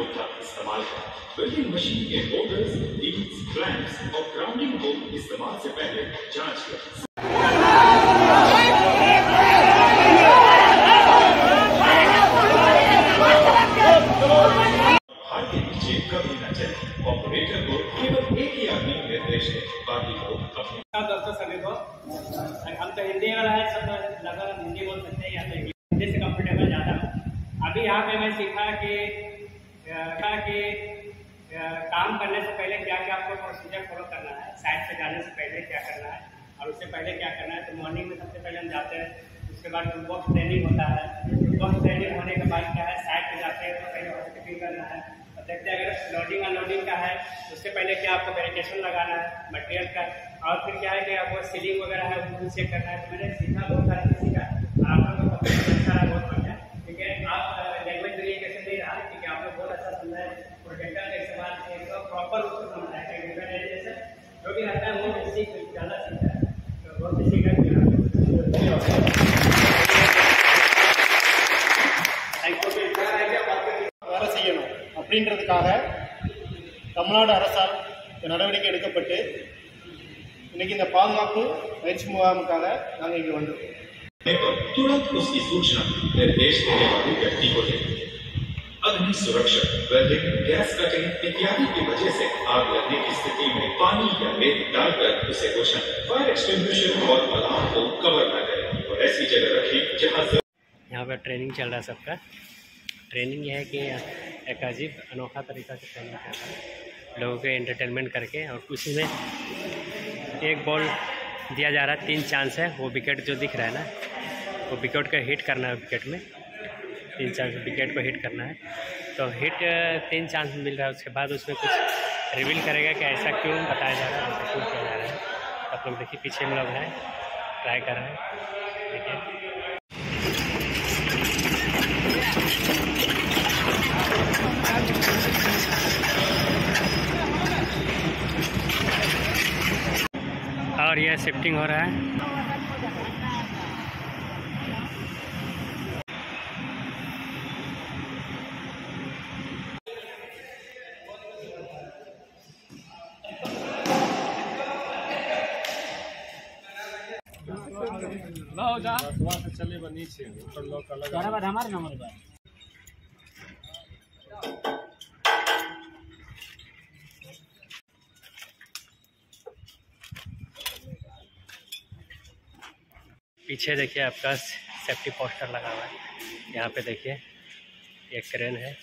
Board का इस्तेमाल करें। बिल्डिंग मशीन के मोटर्स, लीड्स, क्लैंप्स और ग्राउंडिंग को इस्तेमाल से पहले जांच करें। ऑपरेटर को केवल एक ही आदमी निर्देश है, बाकी लोग अपने कर सके तो हम तो हिंदी वाला है, सब लगातार हिंदी बोल सकते हैं या तो हिंदी से कंफर्टेबल ज़्यादा। अभी यहाँ पे मैं सीखा कि काम करने से पहले क्या क्या आपको प्रोसीजर फॉलो करना है, साइड से जाने से पहले क्या करना है और उससे पहले क्या करना है। तो मॉर्निंग में सबसे पहले हम जाते हैं, उसके बाद बॉक्स ट्रेनिंग होता है। बॉक्स ट्रेनिंग होने के बाद क्या है, साइड पर जाते हैं तो पहले हॉस्पिटिंग करना है, देखते हैं अगर लोडिंग अनलोडिंग का है उससे पहले क्या आपको बैरिकेशन लगाना है मटेरियल का, और फिर क्या है कि आपको सीलिंग वगैरह है वो चेक करना है। तो मैंने सीखा बहुत सारा चीज़ सीखा, आप लोगों को अच्छा रहा, बहुत बढ़िया। ठीक है, आप लैंग्वेज के लिए कैसे नहीं रहा, ठीक है, आप लोग बहुत अच्छा समझा है। प्रोटेक्टर का इस्तेमाल किया प्रॉपर उसको समझा है, जैसे जो भी रहता है वो सीख ज़्यादा सीखा है, तो बहुत ही सीखा। தமிழ்நாடு அரசால் நடவடிக்கை எடுக்கப்பட்டு இன்னைக்கு இந்த பாதுகாப்பு பயிற்சி முகாமுக்காக நாங்கள் இங்கே வந்திருக்கோம். तुरंत उसकी सूचना निर्देश देने वाले व्यक्ति को देते हैं। अग्नि सुरक्षा, वेल्डिंग, गैस कटिंग इत्यादि की वजह से आग लगने की स्थिति में पानी या रेत डालकर उसे रोशन फायर एक्सटिंग्विशर और अलार्म को कवर न करें और ऐसी जगह रखें जहाँ। यहाँ पर ट्रेनिंग चल रहा है सबका। ट्रेनिंग यह है कि एक अजीब अनोखा तरीका से ट्रेनिंग करता है, लोगों के एंटरटेनमेंट करके, और उसी में एक बॉल दिया जा रहा है, 3 चांस है। वो विकेट जो दिख रहा है ना, वो विकेट को हिट करना है, विकेट में 3 चांस विकेट को हिट करना है। तो हिट 3 चांस मिल रहा है, उसके बाद उसमें कुछ रिवील करेगा कि ऐसा क्यों बताया जा रहा है, ऐसा क्यों किया जा रहा है। आप लोग देखिए पीछे हम लोग हैं, ट्राई कर रहे हैं, देखिए। और यह शिफ्टिंग हो रहा है। चले बनी ऊपर हमारे नंबर पर पीछे देखिए आपका सेफ्टी पोस्टर लगा हुआ है। यहाँ पे देखिए ये क्रेन है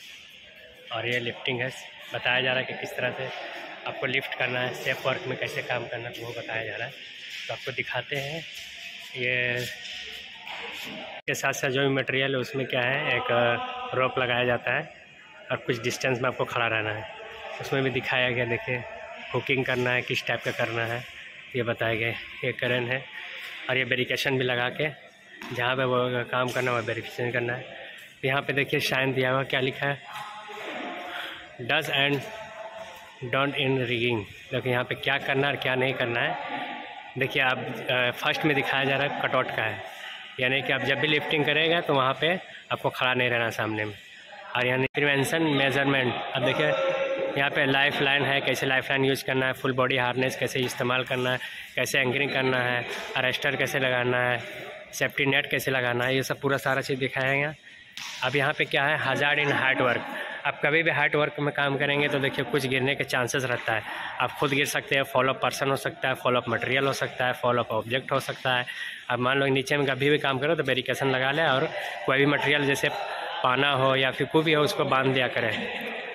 और ये लिफ्टिंग है, बताया जा रहा है कि किस तरह से आपको लिफ्ट करना है, सेफ वर्क में कैसे काम करना है वो बताया जा रहा है। तो आपको दिखाते हैं ये के साथ साथ जो भी मटेरियल है उसमें क्या है, एक रोप लगाया जाता है और कुछ डिस्टेंस में आपको खड़ा रहना है। उसमें भी दिखाया गया, देखिए हुकिंग करना है, किस टाइप का करना है ये बताया गया। ये करेंट है और ये बैरिकेशन भी लगा के जहाँ पे वो काम करना है बैरिकेशन करना है। यहाँ पे देखिए साइन दिया हुआ, क्या लिखा है, dos and don't in rigging. देखिए यहाँ पे क्या करना है और क्या नहीं करना है। देखिए आप फर्स्ट में दिखाया जा रहा है कटआउट का है, यानी कि आप जब भी लिफ्टिंग करेगा तो वहाँ पे आपको खड़ा नहीं रहना सामने में। और यहाँ प्रिवेंशन मेजरमेंट, अब देखिए यहाँ पे लाइफ लाइन है, कैसे लाइफ लाइन यूज़ करना है, फुल बॉडी हार्नेस कैसे इस्तेमाल करना है, कैसे एंकरिंग करना है, अरेस्टर कैसे लगाना है, सेफ्टी नेट कैसे लगाना है, ये सब पूरा सारा चीज़ दिखाएगा। अब यहाँ पे क्या है, हज़ार्ड इन हार्ड वर्क। आप कभी भी हार्ड वर्क में काम करेंगे तो देखिए कुछ गिरने के चांसेस रहता है, आप खुद गिर सकते हैं, फॉलो अप पर्सन हो सकता है, फॉलो अप मटेरियल हो सकता है, फॉलो अप ऑब्जेक्ट हो सकता है। अब मान लो नीचे में कभी भी काम करो तो बैरिकेशन लगा लें और कोई भी मटेरियल जैसे पाना हो या फिर कोई भी हो उसको बांध दिया करें।